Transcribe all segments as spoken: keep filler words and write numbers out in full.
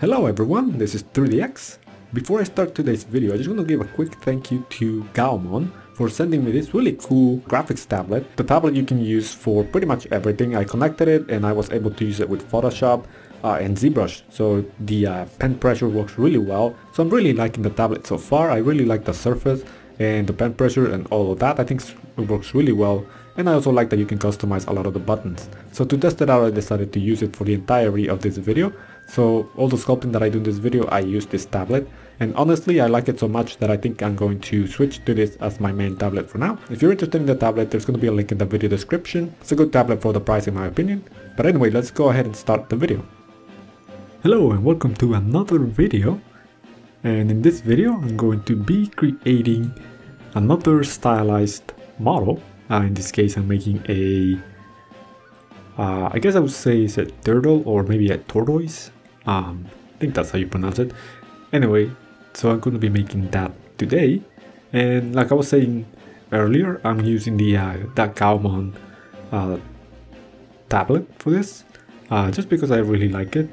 Hello everyone, this is three D X. Before I start today's video, I just want to give a quick thank you to Gaomon for sending me this really cool graphics tablet. The tablet you can use for pretty much everything. I connected it and I was able to use it with Photoshop uh, and ZBrush, so the uh, pen pressure works really well. So I'm really liking the tablet so far. I really like the surface and the pen pressure and all of that. I think it works really well. And I also like that you can customize a lot of the buttons. So to test it out, I decided to use it for the entirety of this video. So all the sculpting that I do in this video, I use this tablet. And honestly, I like it so much that I think I'm going to switch to this as my main tablet for now. If you're interested in the tablet, there's going to be a link in the video description. It's a good tablet for the price in my opinion. But anyway, let's go ahead and start the video. Hello and welcome to another video. And in this video, I'm going to be creating another stylized model. Uh, in this case, I'm making a, uh, I guess I would say it's a turtle or maybe a tortoise. Um, I think that's how you pronounce it. Anyway, so I'm going to be making that today. And like I was saying earlier, I'm using the uh, that Gaomon uh, tablet for this, uh, just because I really like it.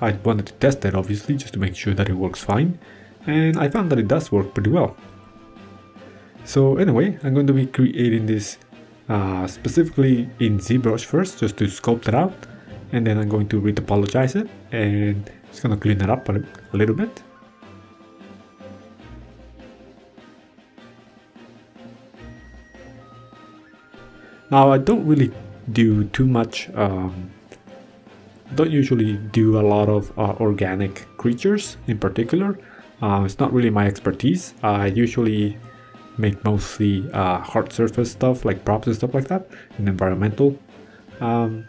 I wanted to test it, obviously, just to make sure that it works fine. And I found that it does work pretty well. So anyway, I'm going to be creating this uh, specifically in ZBrush first, just to sculpt it out, and then I'm going to retopologize it and just gonna clean it up a, a little bit. Now I don't really do too much, um, don't usually do a lot of uh, organic creatures in particular. Uh, it's not really my expertise. I usually make mostly uh, hard surface stuff like props and stuff like that, and environmental um,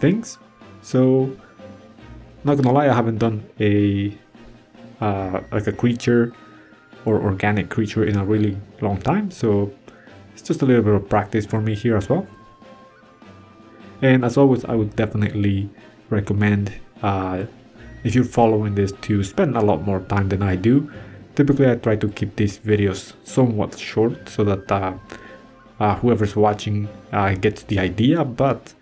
things. So not gonna lie, I haven't done a uh, like a creature or organic creature in a really long time, so it's just a little bit of practice for me here as well. And as always, I would definitely recommend, uh, if you're following this, to spend a lot more time than I do. Typically, I try to keep these videos somewhat short so that uh, uh, whoever's watching uh, gets the idea, but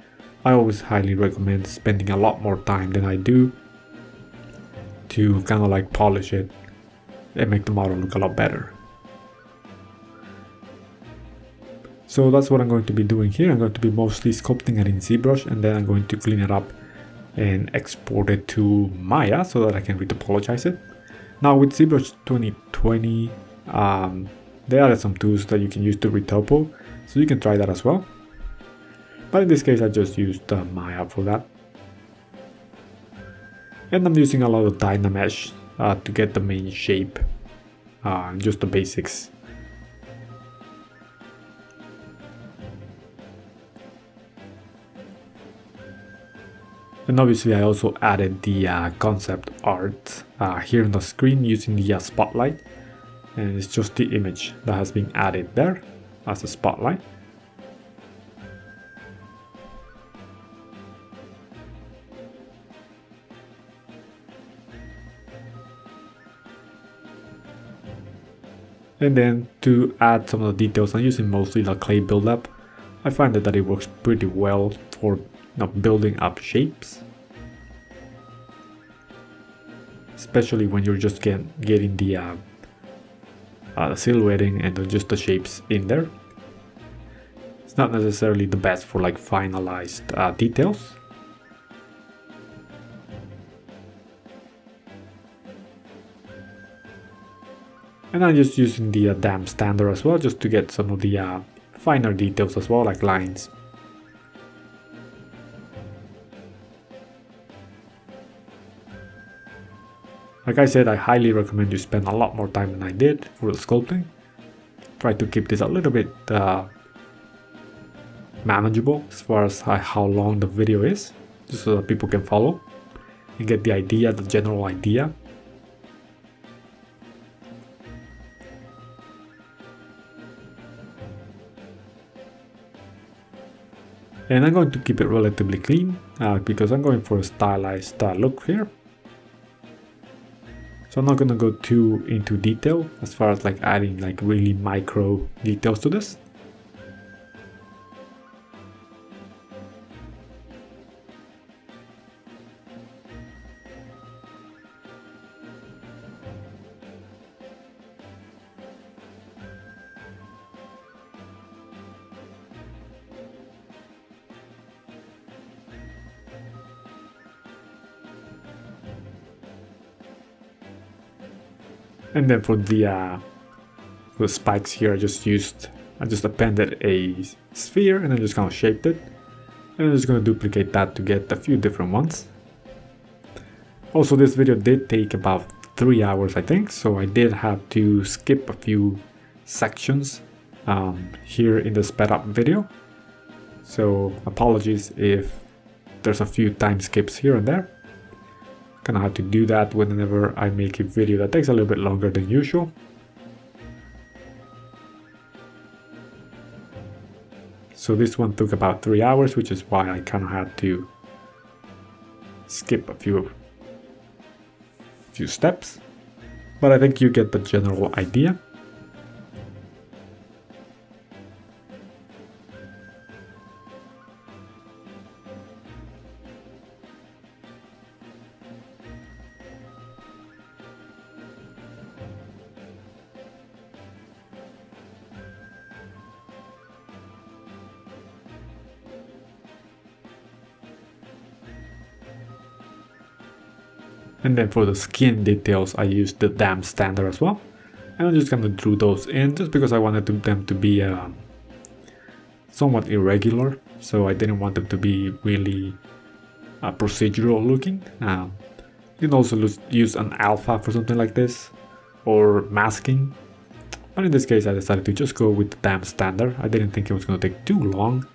I always highly recommend spending a lot more time than I do to kind of like polish it and make the model look a lot better. So that's what I'm going to be doing here. I'm going to be mostly sculpting it in ZBrush, and then I'm going to clean it up and export it to Maya so that I can retopologize it. Now with ZBrush twenty twenty, um, they added some tools that you can use to retopo, so you can try that as well. But in this case, I just used uh, Maya for that. And I'm using a lot of Dynamesh uh, to get the main shape, uh, just the basics. And obviously I also added the uh, concept art uh, here on the screen using the uh, spotlight, and it's just the image that has been added there as a spotlight. And then to add some of the details, I'm using mostly the clay buildup. I find that, that it works pretty well for now building up shapes, especially when you're just get, getting the uh, uh, silhouetting and just the shapes in there. It's not necessarily the best for like finalized uh, details. And I'm just using the uh, damp standard as well, just to get some of the uh, finer details as well, like lines. Like I said, I highly recommend you spend a lot more time than I did for the sculpting. Try to keep this a little bit uh, manageable as far as how long the video is, just so that people can follow and get the idea, the general idea. And I'm going to keep it relatively clean uh, because I'm going for a stylized uh, look here. So I'm not gonna go too into detail as far as like adding like really micro details to this. And then for the uh, the spikes here, I just used I just appended a sphere and I just kind of shaped it. And I'm just gonna duplicate that to get a few different ones. Also, this video did take about three hours, I think, so I did have to skip a few sections um, here in the sped up video. So apologies if there's a few time skips here and there. Kind of have to do that whenever I make a video that takes a little bit longer than usual. So this one took about three hours, which is why I kind of had to skip a few few steps. But I think you get the general idea. And then for the skin details, I used the damp standard as well. And I'm just gonna drew those in just because I wanted to, them to be uh, somewhat irregular. So I didn't want them to be really uh, procedural looking. Uh, you can also use an alpha for something like this or masking. But in this case, I decided to just go with the damp standard. I didn't think it was gonna take too long.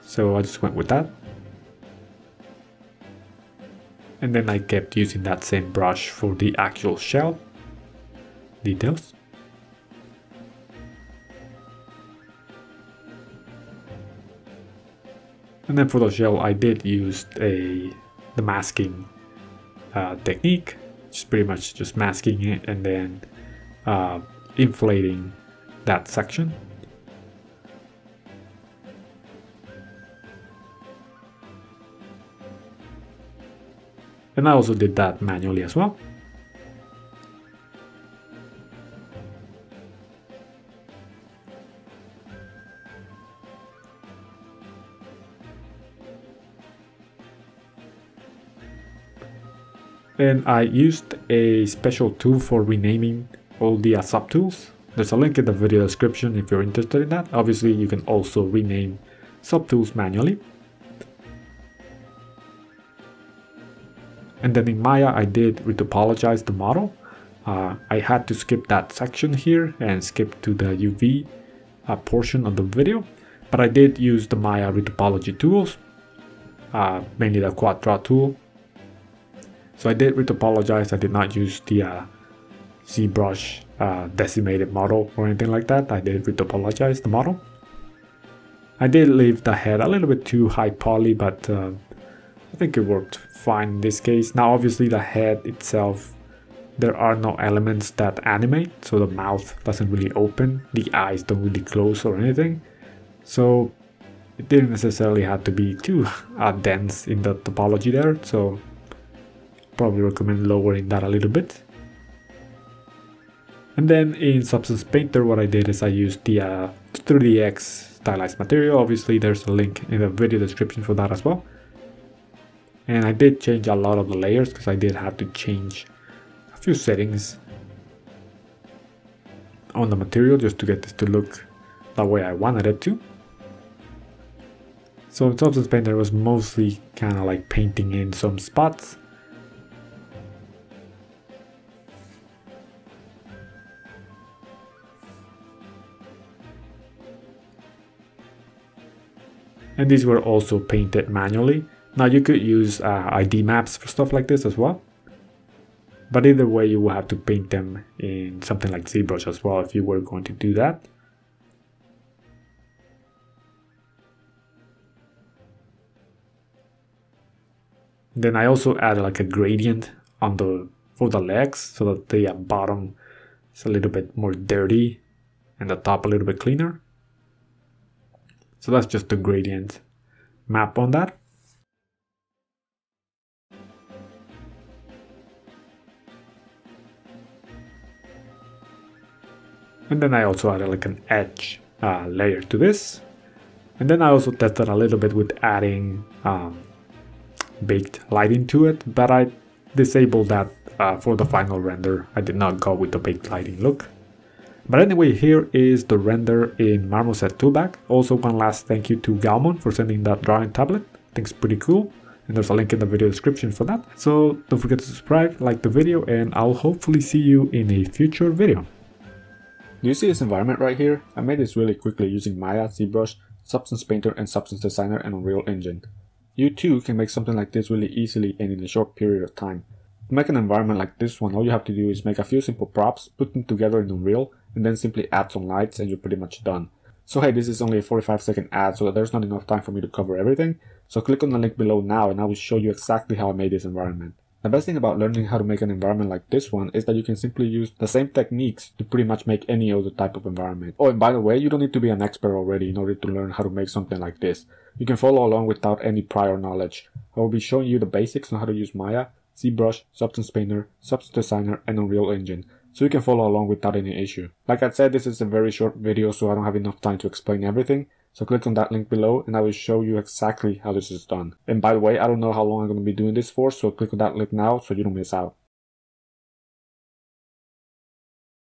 So I just went with that. And then I kept using that same brush for the actual shell details. And then for the shell I did use a the masking uh, technique, which is pretty much just masking it and then uh, inflating that section. And I also did that manually as well. And I used a special tool for renaming all the uh, subtools. There's a link in the video description if you're interested in that. Obviously, you can also rename subtools manually. And then in Maya, I did retopologize the model. Uh, I had to skip that section here and skip to the U V uh, portion of the video. But I did use the Maya retopology tools, uh, mainly the Quadra tool. So I did retopologize. I did not use the uh, ZBrush uh, decimated model or anything like that. I did retopologize the model. I did leave the head a little bit too high poly, but uh, I think it worked fine in this case. Now obviously the head itself, there are no elements that animate, so the mouth doesn't really open, the eyes don't really close or anything. So it didn't necessarily have to be too uh, dense in the topology there, so probably recommend lowering that a little bit. And then in Substance Painter what I did is I used the uh, three D X stylized material. Obviously there's a link in the video description for that as well. And I did change a lot of the layers because I did have to change a few settings on the material just to get this to look the way I wanted it to. So in Substance Painter it was mostly kind of like painting in some spots. And these were also painted manually. Now you could use uh, I D maps for stuff like this as well, but either way you will have to paint them in something like ZBrush as well if you were going to do that. Then I also added like a gradient on the for the legs so that the uh, bottom is a little bit more dirty and the top a little bit cleaner. So that's just the gradient map on that. And then I also added like an edge uh, layer to this. And then I also tested a little bit with adding um, baked lighting to it, but I disabled that uh, for the final render. I did not go with the big lighting look. But anyway, here is the render in Marmoset Toolbag. Also, one last thank you to Gaomon for sending that drawing tablet. I think it's pretty cool, and there's a link in the video description for that. So don't forget to subscribe, like the video, and I'll hopefully see you in a future video. Do you see this environment right here? I made this really quickly using Maya, ZBrush, Substance Painter, and Substance Designer, and Unreal Engine. You too can make something like this really easily and in a short period of time. To make an environment like this one, all you have to do is make a few simple props, put them together in Unreal, and then simply add some lights and you're pretty much done. So hey, this is only a forty-five second ad, so there's not enough time for me to cover everything, so click on the link below now and I will show you exactly how I made this environment. The best thing about learning how to make an environment like this one is that you can simply use the same techniques to pretty much make any other type of environment. Oh, and by the way, you don't need to be an expert already in order to learn how to make something like this. You can follow along without any prior knowledge. I will be showing you the basics on how to use Maya, ZBrush, Substance Painter, Substance Designer, and Unreal Engine, so you can follow along without any issue. Like I said, this is a very short video, so I don't have enough time to explain everything, so click on that link below and I will show you exactly how this is done. And by the way, I don't know how long I'm going to be doing this for, so click on that link now so you don't miss out.